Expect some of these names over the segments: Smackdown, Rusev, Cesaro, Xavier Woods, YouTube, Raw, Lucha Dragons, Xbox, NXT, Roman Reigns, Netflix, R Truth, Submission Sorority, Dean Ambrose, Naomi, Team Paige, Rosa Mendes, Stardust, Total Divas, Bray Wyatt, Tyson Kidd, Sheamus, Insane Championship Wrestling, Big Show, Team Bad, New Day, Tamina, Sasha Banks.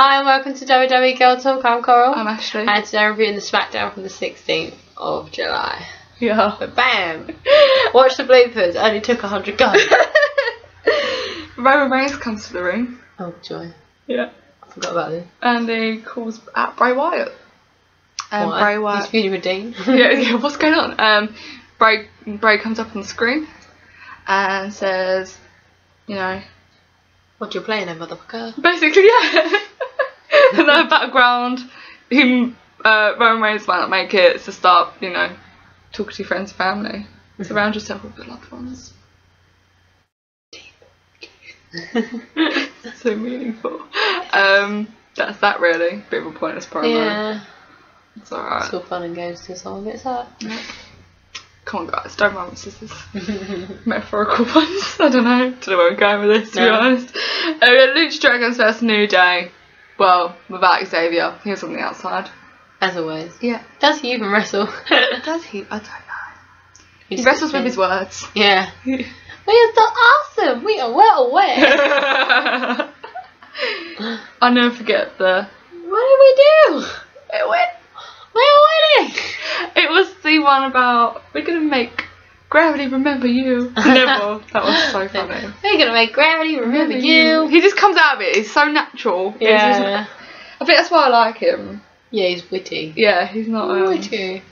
Hi and welcome to WWE Girl Talk. I'm Coral. I'm Ashley. And today I'm reviewing the Smackdown from the 16th of July. Yeah. But bam! Watch the bloopers. It only took 100 goes. Roman Reigns comes to the ring. Oh joy. Yeah. I forgot about this. And he calls out Bray Wyatt. Bray Wyatt. He's feuding with Dean. yeah. What's going on? Bray comes up on the screen and says, you know, what you playing then, motherfucker? Basically, yeah. In the background, Roman Reigns might not make it. It's to start, you know, talking to your friends and family. Mm-hmm. Surround yourself with your loved ones. So meaningful. That's that really. Bit of a pointless promo. Yeah. It's alright. It's all fun and games till someone gets hurt. Yeah. Come on guys, don't mind my sisters. Metaphorical ones. I don't know where I'm going with this, to be honest. We had Lucha Dragons vs New Day. Well, without Xavier, he was on the outside. As always. Yeah. Does he even wrestle? Does he? I don't know. He wrestles with his words. Yeah. We are so awesome! We are well aware! I'll never forget the... What did we do? It went... We are winning! It was the one about... We're gonna make gravity remember you. Neville. That was so funny. We're gonna make gravity remember you. He just comes out of it. He's so natural. Yeah. I think that's why I like him. Yeah, he's witty. Yeah, he's not... witty.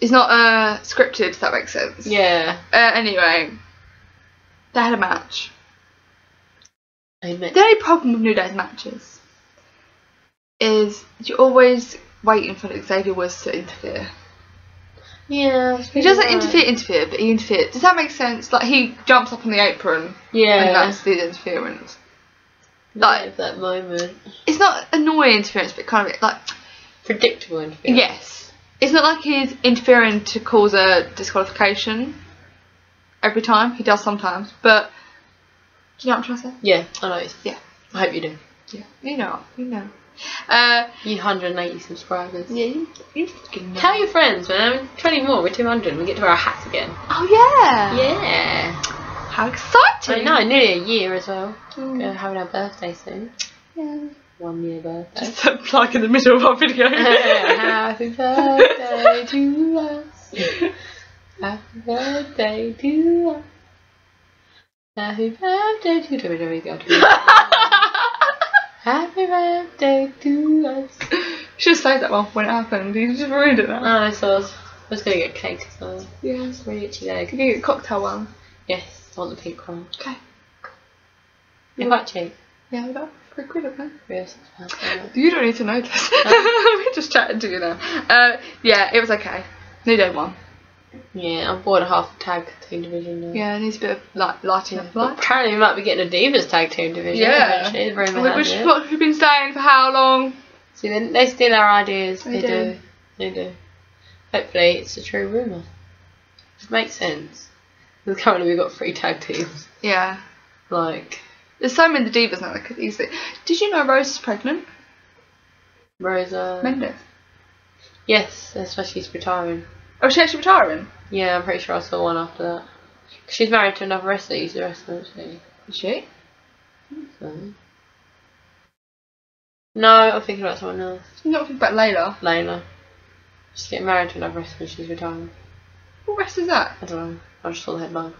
It's not scripted, if that makes sense. Yeah. Anyway, they had a match. The only problem with New Day's matches is you're always waiting for Xavier Woods to interfere. Yeah. He doesn't interfere, but he interfered. Does that make sense? Like, he jumps up on the apron. Yeah. And that's the interference. Like, that moment. It's not annoying interference, but kind of like... Predictable interference. Yes. It's not like he's interfering to cause a disqualification every time. He does sometimes, but do you know what I'm trying to say? Yeah, I know. Yeah, I hope you do. Yeah, you know. You 180 subscribers. Yeah, you fucking know. Tell your friends, man. 20 more. We're 200. We get to wear our hats again. Oh yeah. Yeah. How exciting! I know. Nearly a year as well. We're having our birthday soon. Yeah. 1 year birthday. Just a plug in the middle of our video. Happy birthday to us. Happy birthday to us. Happy birthday to WWE. Happy birthday to us. Should have saved that one when it happened. You just ruined it now. Oh, so I was going to get cake or something. Yeah. It's really itchy leg. Can you get a cocktail one? Yes, I want the pink one. Okay. You're quite cheap. Yeah, I know. Yes, you don't need to know this. We're just chatting to you now. Yeah, it was okay. New Day won. Yeah, I'm bored of half the tag team division now. Yeah, it needs a bit of lighting up. Well, apparently we might be getting a Divas tag team division. Yeah. Which is what we've been saying for how long? See, they steal our ideas. They do. They do. Hopefully it's a true rumour. It makes sense. Because currently we've got 3 tag teams. Yeah. Like... There's so many divas now that could easily. Did you know Rose is pregnant? Rosa Mendes. Yes, that's why she's retiring. Oh, she's actually retiring? Yeah, I'm pretty sure I saw one after that. Because she's married to another wrestler. He's a wrestler, isn't she? Is she? I think so. No, I'm thinking about someone else. I'm not thinking about Layla. Layla. She's getting married to another wrestler. She's retiring. What wrestler is that? I don't know. I just saw the headline.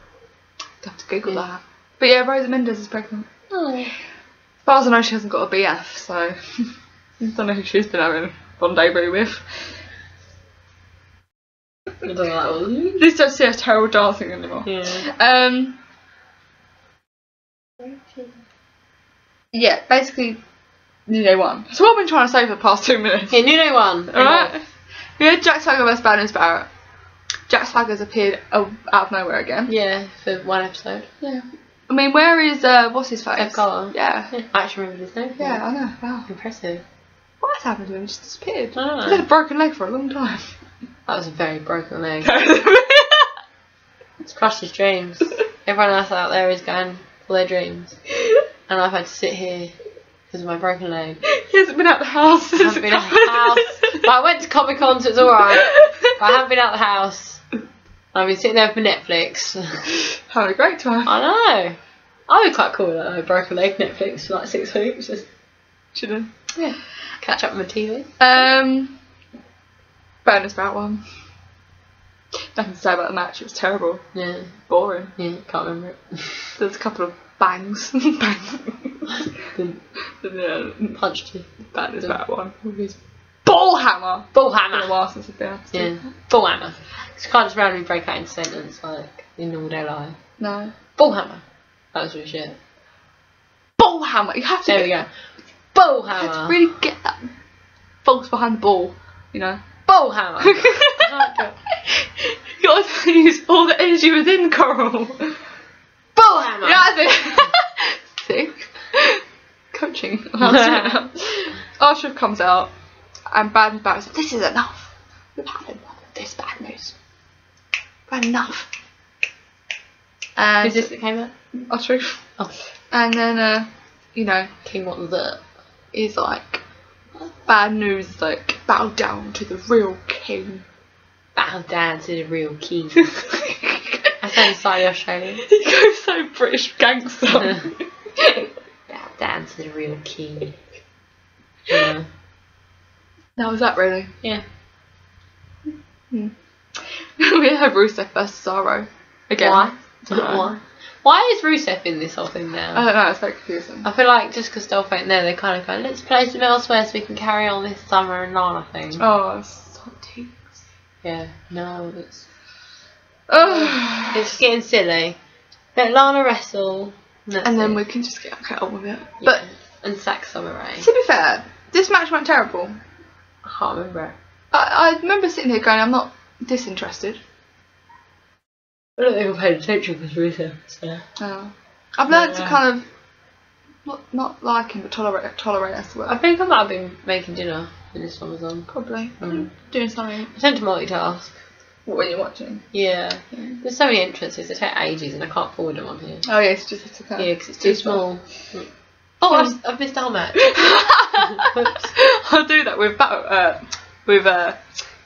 I'd have to Google that. But yeah, Rosa Mendes is pregnant. Oh. As far as I know, she hasn't got a BF, so I don't know who she's been having Bon debut with. I don't know. At least I don't see her terrible dancing anymore. Yeah. Yeah, basically, New Day won. So what I've been trying to say for the past 2 minutes. Yeah, New Day won. Alright? We had Jack Swagger vs Bad News Barrett. Jack Swagger's appeared out of nowhere again. Yeah, for one episode. Yeah. I mean, where is, what's his face? Seth Collar. Yeah. I actually remember his name. Yeah, I know. Wow. Impressive. What has happened to him? He just disappeared. I don't know. He's had a broken leg for a long time. That was a very broken leg. It's crushed his dreams. Everyone else out there is going for their dreams. And I've had to sit here because of my broken leg. He hasn't been out the house. I haven't been out the house. But I went to Comic Con, so it's alright. But I haven't been out the house. I've been sitting there for Netflix. Having a great time. I know. I would be quite cool with that. I broke a leg Netflix for like 6 weeks. Just Should have. Yeah. Catch up with the TV. Bad News Barrett one. Nothing to say about the match. It was terrible. Yeah. Boring. Yeah. Can't remember it. There's a couple of bangs. Punched you. Bad News Barrett one. Ball hammer. Ball hammer. It's been a while since I've been able to do that. Ball hammer. You can't just randomly break out in sentence like in normal life. No. Ball hammer. That was really shit. Ball hammer. You have to. There we go. Ball hammer. You have to really get that false behind the ball. You know. Ball hammer. You got to use all the energy within Coral. Ball hammer. Yeah, that's it. See. Coaching. Arsha comes out and Bad News Barrett says, "This is enough. We've had enough of this bad news. We've had enough." And who's this that came out? Uttruth. Oh. And then, you know, King What The is like, Bad News, like, bow down to the real king. Bow down to the real king. I sound slightly Australian. You go so British gangster. Bow down to the real king. Yeah. That was that, really? Yeah. We have Rusev versus Cesaro. Again. Why? Why? Why is Rusev in this whole thing now? I don't know, it's very confusing. I feel like just because Dolph ain't there, they kind of go, let's place him elsewhere so we can carry on this Summer and Lana thing. Oh, it's so deep. Yeah, no, it's... Oh. It's getting silly. Let Lana wrestle. And then we can just get on with it. Yeah. But and sack Summer Rae. To be fair, this match went terrible. I can't remember. I remember sitting here going, I'm not disinterested. I don't think I paid attention because Rusev was there. Oh. I've learned to kind of not like him but tolerate us well. I think I might have been making dinner when this one was on. Probably. Doing something. I tend to multitask. What, when you're watching? Yeah. There's so many entrances, they take ages and I can't forward them on here. Oh yeah, it's just to cut. Yeah, because it's too small. Oh, I've missed our match. I'll do that with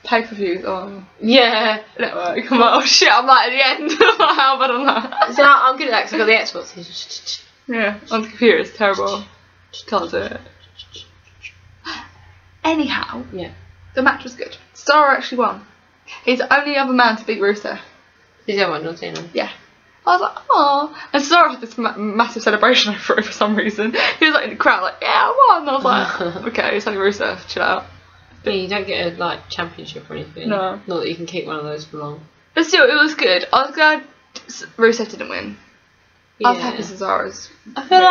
pay-per-views on. Yeah. Network. I'm like, oh shit, I'm like at the end. How bad am I? So I'm good at that because I've got the Xbox here. Yeah, on the computer it's terrible. Just can't do it. Anyhow, yeah, the match was good. Star actually won. He's the only other man to beat Rusev. He's the other one, not seen him. Yeah. I was like, oh, and Star had this massive celebration over it for some reason. He was like in the crowd, like, yeah, I won. And I was like, okay, it's only Rusev, chill out. Yeah, you don't get a like championship or anything. No. Not that you can keep one of those for long. But still, it was good. I was glad Rusev didn't win. Yeah. I was happy Cesaro's. I feel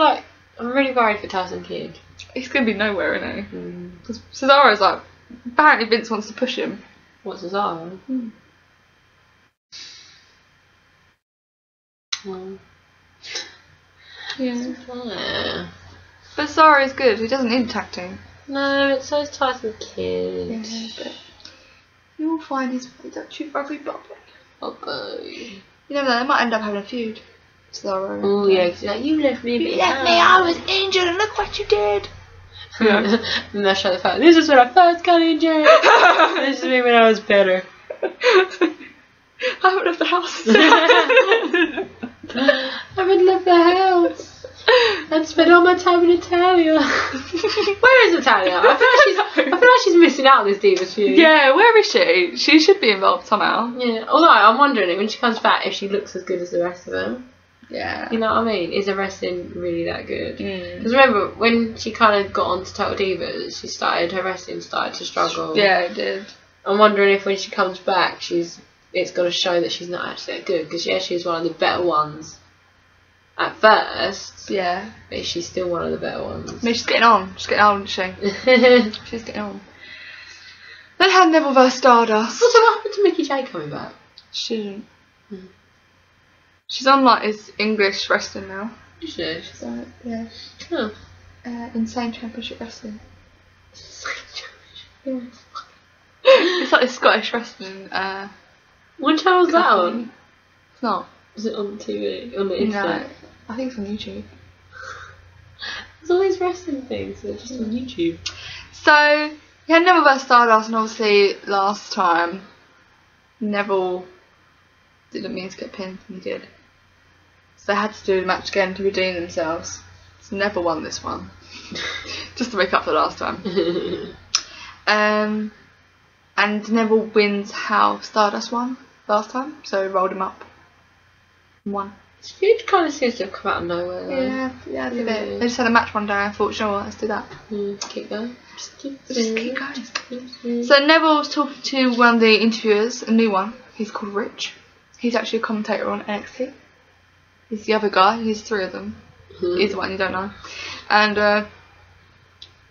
like I'm really worried for Tyson Kidd. He's gonna be nowhere, isn't he? Because Cesaro's like, apparently Vince wants to push him. What's Cesaro? Well. Yeah. But Cesaro's good. He doesn't need tag team. No, so is Tyson Kidd. Yeah, but you will find his way, don't you, Bobby? You never know, they might end up having a feud. Oh yeah, because like, you left me behind. You left me, I was injured, and look what you did. Yeah. And they'll show the fact, this is when I first got injured. This is me when I was better. I would left the house. I would left the house. I'd spend all my time in Natalya. Where is Natalya? I feel like she's missing out on this Divas feud. Yeah, where is she? She should be involved somehow. Yeah, although I'm wondering when she comes back if she looks as good as the rest of them. Yeah. You know what I mean? Is her wrestling really that good? Because remember, when she kind of got onto Total Divas, her wrestling started to struggle. Yeah, it did. I'm wondering if when she comes back, it's got to show that she's not actually that good. Because yeah, she's one of the better ones. At first, yeah, but she's still one of the better ones. I mean, she's getting on, isn't she? She's getting on. Then had Neville vs Stardust. What's happened to Mickey J coming back? She didn't. She's on like this English wrestling now. Is she? She's on it, yeah. Huh. Insane Championship Wrestling. Insane Championship? Yeah. It's like this Scottish wrestling. What channel is that on? It's not. Is it on TV? On the internet? No, I think it's on YouTube. There's all these wrestling things that are just on YouTube. So, yeah, Neville vs Stardust, and obviously last time Neville didn't mean to get pinned, and he did. So they had to do the match again to redeem themselves. So never won this one. Just to make up for last time. And Neville wins how Stardust won last time, so rolled him up and won. It kind of seems to have come out of nowhere though. Yeah, did it. They just had a match one day and I thought, sure, let's do that. Keep going. Just keep going. So Neville's talking to one of the interviewers, a new one. He's called Rich. He's actually a commentator on NXT. He's the other guy. He's three of them. He's the one you don't know. And but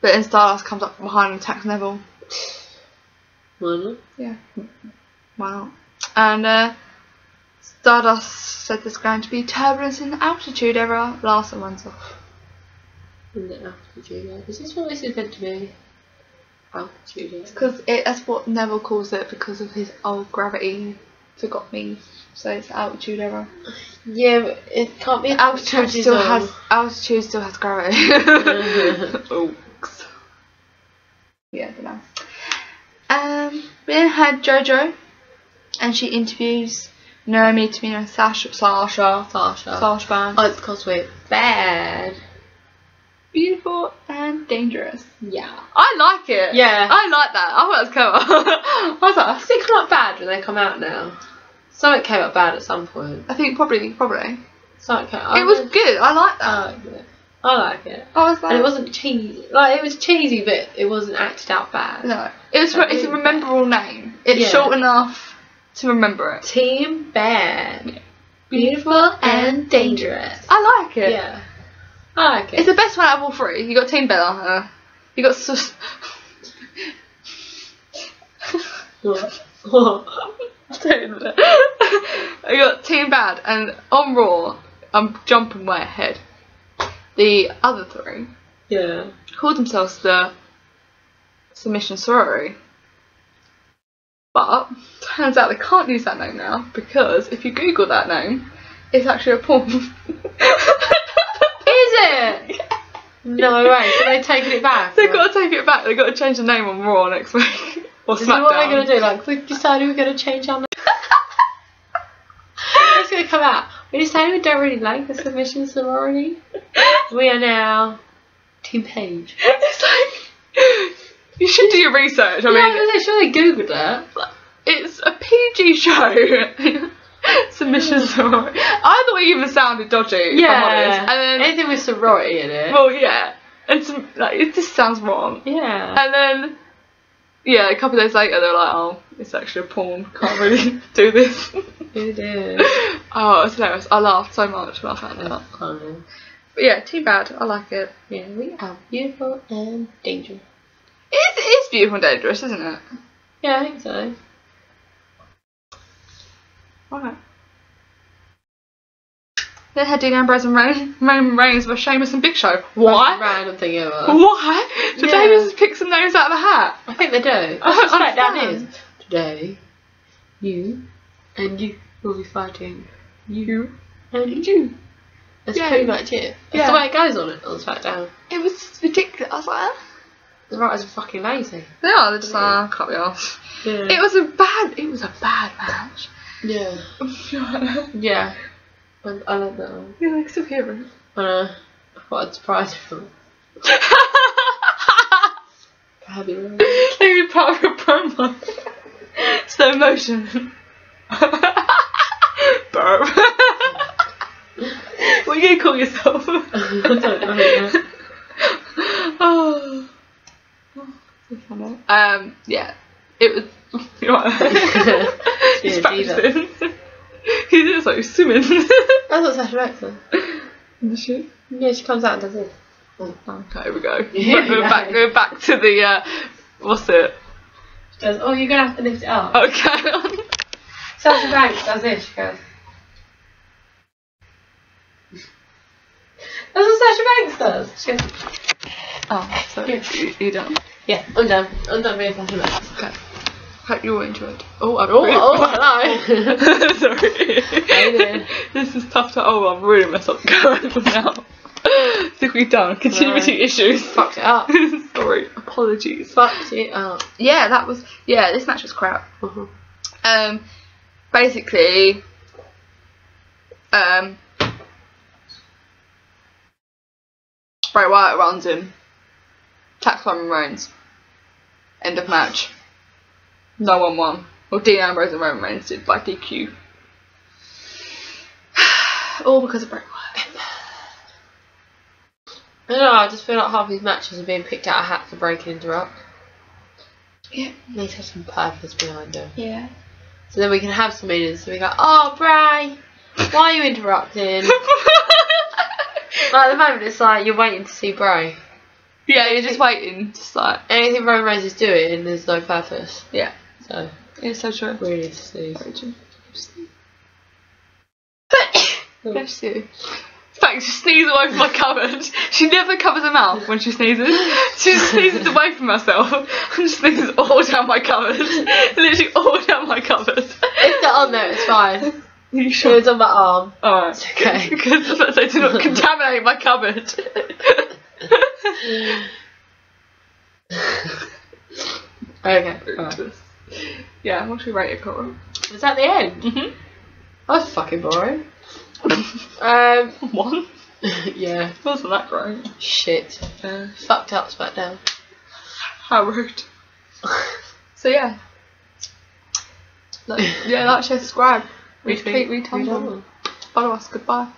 then Stardust comes up from behind and attacks Neville. Why not? Yeah. Why not? And Stardust said there's going to be turbulence in the altitude era. Last and runs off. In the altitude era. Is this what this is meant to be? Altitude era. Because that's what Neville calls it because of his old gravity forgot me. So it's altitude era. Yeah, but it can't be. Altitude still has gravity. Oaks. Yeah, I don't know. We then had JoJo, and she interviews Naomi, Tamina, and Sasha Banks. Oh, it's because we're bad, beautiful, and dangerous. Yeah, I like it. Yeah, I like that. I thought it was cool. I was like, I think I'm not bad when they come out now. Something came out bad at some point. I think probably. Something came out. It was good. I like that. I like it. I was like, and it wasn't cheesy. Like, it was cheesy, but it wasn't acted out bad. No, it was. It's a memorable name. It's short enough to remember it. Team Bad, beautiful and dangerous. I like it. Yeah, I like it. It's the best one out of all three. You got Team Bella. You got. I got Team Bad, and on Raw, I'm jumping way ahead. The other three called themselves the Submission Sorority, but turns out they can't use that name now because if you Google that name, it's actually a porn. Is it? Yeah. No way. So they've taken it back. They've got to take it back. They've got to change the name on Raw next week. Or Smackdown. So what are we going to do? Like, we've decided we're going to change our name. It's going to come out. We decided we don't really like the Submission Sorority. We are now Team Paige. It's like, you should do your research. I mean, surely Googled that. It's a PG show. Submission Sorority. I thought it even sounded dodgy. Yeah. If I'm honest. And then, anything with sorority in it. Well, yeah. And some, like, it just sounds wrong. Yeah. And then, yeah, a couple of days later, they're like, oh, it's actually a porn. Can't really do this. It is. Oh, it's hilarious. I laughed so much when I found out. But yeah, Team Bad. I like it. Yeah, we are beautiful and dangerous. It is beautiful and dangerous, isn't it? Yeah, I think so. Alright. They had Dean Ambrose and Roman Reigns with Sheamus and Big Show. Why? Random thing ever. Why? Did they just pick some names out of a hat? I think they do. I like that is. Today, you and you will be fighting you and you. That's pretty much it. That's the way it goes on SmackDown. It was ridiculous. I was like, the writers are fucking lazy. They are. They're just like, can't be arsed. Yeah. It was a bad match. Yeah. Yeah. I love that one. You're like still hearing. What a surprise for. Fabulous. They be part of a promo. Slow motion. Burp. What are you gonna call yourself? I don't know. Oh. Yeah. It was. You're right. He's practicing. He looks like he's swimming. That's what Sasha Banks does. Yeah, she comes out and does it. Oh, okay, here we go. Yeah, we're back to the, what's it? She does, oh, you're going to have to lift it up. Okay. Sasha Banks does this, she goes. That's what Sasha Banks does. She goes. Oh, sorry. You're done? Yeah, I'm done. I'm done being Sasha Banks. Okay. Hope you all enjoyed. Hello. Sorry. Hey, this is tough to. Oh, I've really messed up the character now. I think we've done. Continuity issues. Fucked it up. Sorry. Apologies. Fucked it up. Yeah, that was. Yeah, this match was crap. Basically. Bray Wyatt runs him. Attacks Roman Reigns. End of match. No one won. Well, Dean Ambrose and Roman Reigns did, like, DQ. All because of Bray Wyatt. I don't know, I just feel like half these matches are being picked out of hats to break and interrupt. Yeah. They have some purpose behind them. Yeah. So then we can have some meetings, so we go, oh, Bray, why are you interrupting? Like, at the moment, it's like, you're waiting to see Bray. Yeah, you're just waiting, just like... Anything Roman Reigns is doing, there's no purpose. Yeah. So... It's so true. Really to see. Very true. Bless you. Thanks, she sneezes away from my cupboard. She never covers her mouth when she sneezes. She sneezes away from herself and sneezes all down my cupboard. Literally all down my cupboard. It's not on there, it's fine. You sure? It was on my arm. Alright. It's okay. Because I was about to say, do not contaminate my cupboard. Okay. Right. Yeah, what should we rate it for? Was that the end? Mm-hmm. That was fucking boring. One? Yeah. Wasn't that great? Shit. Fucked up Smackdown. How rude. So yeah. Like, yeah, like, share, subscribe. Retweet, retweet, follow us, goodbye.